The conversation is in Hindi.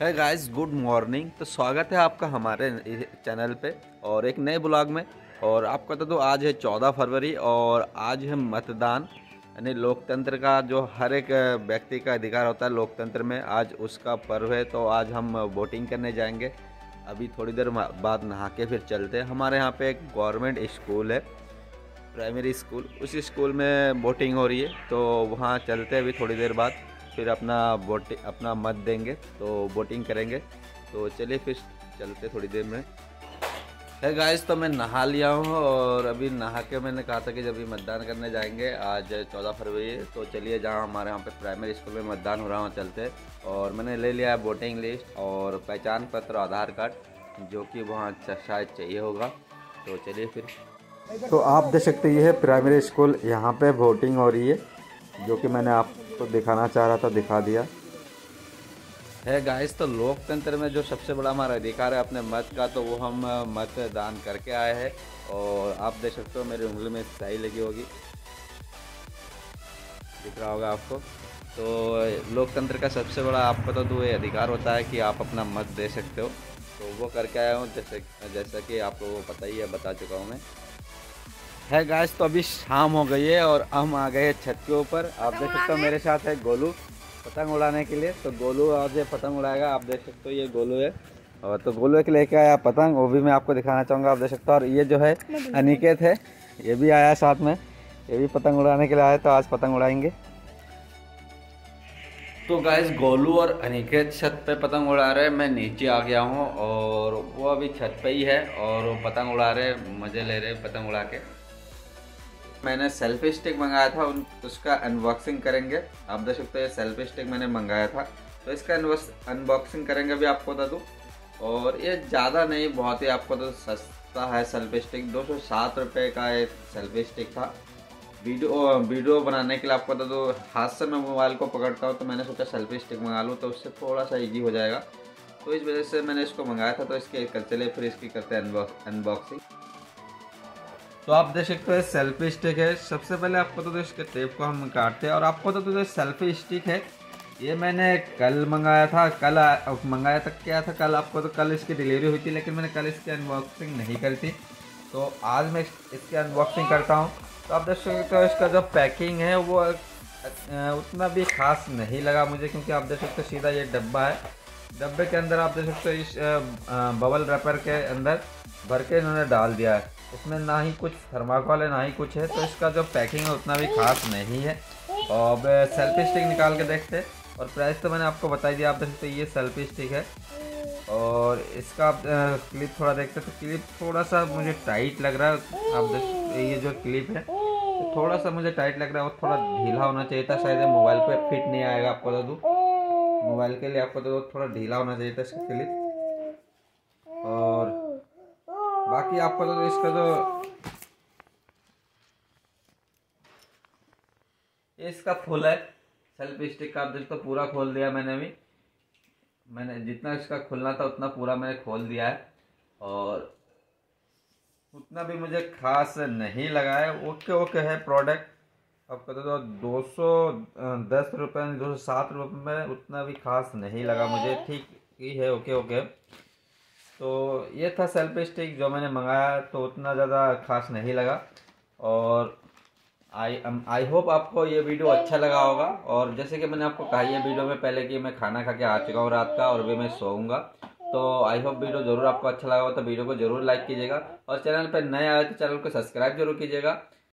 है गाइस, गुड मॉर्निंग। तो स्वागत है आपका हमारे चैनल पे और एक नए ब्लॉग में। और आपको बता दो आज है 14 फरवरी और आज है मतदान, यानी लोकतंत्र का जो हर एक व्यक्ति का अधिकार होता है लोकतंत्र में, आज उसका पर्व है। तो आज हम वोटिंग करने जाएंगे, अभी थोड़ी देर बाद नहा के फिर चलते हैं। हमारे यहाँ पे एक गवर्नमेंट स्कूल है, प्राइमरी स्कूल, उस स्कूल में वोटिंग हो रही है तो वहाँ चलते हैं अभी थोड़ी देर बाद, फिर अपना मत देंगे तो वोटिंग करेंगे। तो चलिए फिर चलते थोड़ी देर में। है गाइस, तो मैं नहा लिया हूँ और अभी नहा के मैंने कहा था कि जब भी मतदान करने जाएंगे, आज 14 फरवरी है। तो चलिए जहाँ हमारे यहाँ पे प्राइमरी स्कूल में मतदान हो रहा है वहाँ चलते हैं। और मैंने ले लिया है वोटिंग लिस्ट और पहचान पत्र, आधार कार्ड, जो कि वहाँ शायद चाहिए होगा। तो चलिए फिर। तो आप देख सकते ये है प्राइमरी स्कूल, यहाँ पर वोटिंग हो रही है, जो कि मैंने आपको दिखाना चाह रहा था, दिखा दिया है गाइस। तो लोकतंत्र में जो सबसे बड़ा हमारा अधिकार है अपने मत का, तो वो हम मतदान करके आए हैं। और आप देख सकते हो मेरी उंगली में स्याही लगी होगी, दिख रहा होगा आपको। तो लोकतंत्र का सबसे बड़ा आपको तो दो अधिकार होता है कि आप अपना मत दे सकते हो, तो वो करके आया हूँ, जैसा कि आप लोगों को पता ही है, बता चुका हूँ मैं। है गाइस, तो अभी शाम हो गई है और हम आ गए छत के ऊपर। आप देख सकते हो मेरे साथ है गोलू, पतंग उड़ाने के लिए। तो गोलू आज ये पतंग उड़ाएगा, आप देख सकते हो ये गोलू है। और तो गोलू एक लेके आया पतंग, वो भी मैं आपको दिखाना चाहूँगा, आप देख सकते हो। और ये जो है अनिकेत है, ये भी आया साथ में, ये भी पतंग उड़ाने के लिए आया, तो आज पतंग उड़ाएंगे। तो गाइस, गोलू और अनिकेत छत पे पतंग उड़ा रहे हैं, मैं नीचे आ गया हूँ और वो अभी छत पे ही है और वो पतंग उड़ा रहे, मज़े ले रहे पतंग उड़ा के। मैंने सेल्फी स्टिक मंगाया था, उसका अनबॉक्सिंग करेंगे। आप देख सकते हो ये सेल्फी स्टिक मैंने मंगाया था, तो इसका अनबॉक्सिंग करेंगे भी, आपको बता दूँ। और ये ज़्यादा नहीं, बहुत ही आपको तो सस्ता है सेल्फी स्टिक, 207 रुपये का ये सेल्फी स्टिक था। वीडियो बनाने के लिए आपको बता दूँ, हाथ से मैं मोबाइल को पकड़ता हूँ, तो मैंने सोचा सेल्फी स्टिक मंगा लूँ, तो उससे थोड़ा सा ईजी हो जाएगा, तो इस वजह से मैंने इसको मंगाया था। तो इसके चले फिर इसकी करते हैं अनबॉक्सिंग। तो आप देख सकते हो सेल्फी स्टिक है। सबसे पहले आपको तो इसके टेप को हम काटते हैं। और आपको तो सेल्फी स्टिक है, ये मैंने कल मंगाया था, कल आपको तो कल इसकी डिलीवरी हुई थी, लेकिन मैंने कल इसकी अनबॉक्सिंग नहीं करी थी, तो आज मैं इसकी अनबॉक्सिंग करता हूँ। तो आप देख सकते हो इसका जो पैकिंग है वो उतना भी खास नहीं लगा मुझे, क्योंकि आप देख सकते हो सीधा ये डब्बा है, डब्बे के अंदर आप देख सकते हो इस बबल रैपर के अंदर भर के इन्होंने डाल दिया है। इसमें ना ही कुछ थर्माकोल है ना ही कुछ है, तो इसका जो पैकिंग है उतना भी खास नहीं है। और सेल्फी स्टिक निकाल के देखते हैं। और प्राइस तो मैंने आपको बता दिया, आप देख सकते ये सेल्फी स्टिक है। और इसका आप क्लिप थोड़ा देखते हैं, तो क्लिप थोड़ा सा मुझे टाइट लग रहा है। आप देख ये जो क्लिप है थोड़ा सा मुझे टाइट लग रहा है, वो थोड़ा ढीला होना चाहिए था, शायद मोबाइल पर फिट नहीं आएगा। आपको बता दूँ मोबाइल के लिए आपको तो थोड़ा ढीला होना चाहिए था इसका क्लिप। और बाकी आपको तो इसका जो इसका खोल है सेल्फी स्टिक का, आप देख तो पूरा खोल दिया मैंने भी, मैंने जितना इसका खोलना था उतना पूरा मैंने खोल दिया है। और उतना भी मुझे खास नहीं लगा है, ओके ओके है प्रोडक्ट। आपको तो 210 रुपये 207 रुपये में उतना भी खास नहीं लगा मुझे, ठीक ही है, ओके ओके। तो ये था सेल्फी स्टिक जो मैंने मंगाया, तो उतना ज़्यादा खास नहीं लगा। और आई होप आपको ये वीडियो अच्छा लगा होगा। और जैसे कि मैंने आपको कहा ये वीडियो में पहले कि मैं खाना खा के आ चुका हूँ रात का, और अभी मैं सोऊंगा। तो आई होप वीडियो ज़रूर आपको अच्छा लगा हो, तो वीडियो को ज़रूर लाइक कीजिएगा। और चैनल पर नए आए तो चैनल को सब्सक्राइब जरूर कीजिएगा।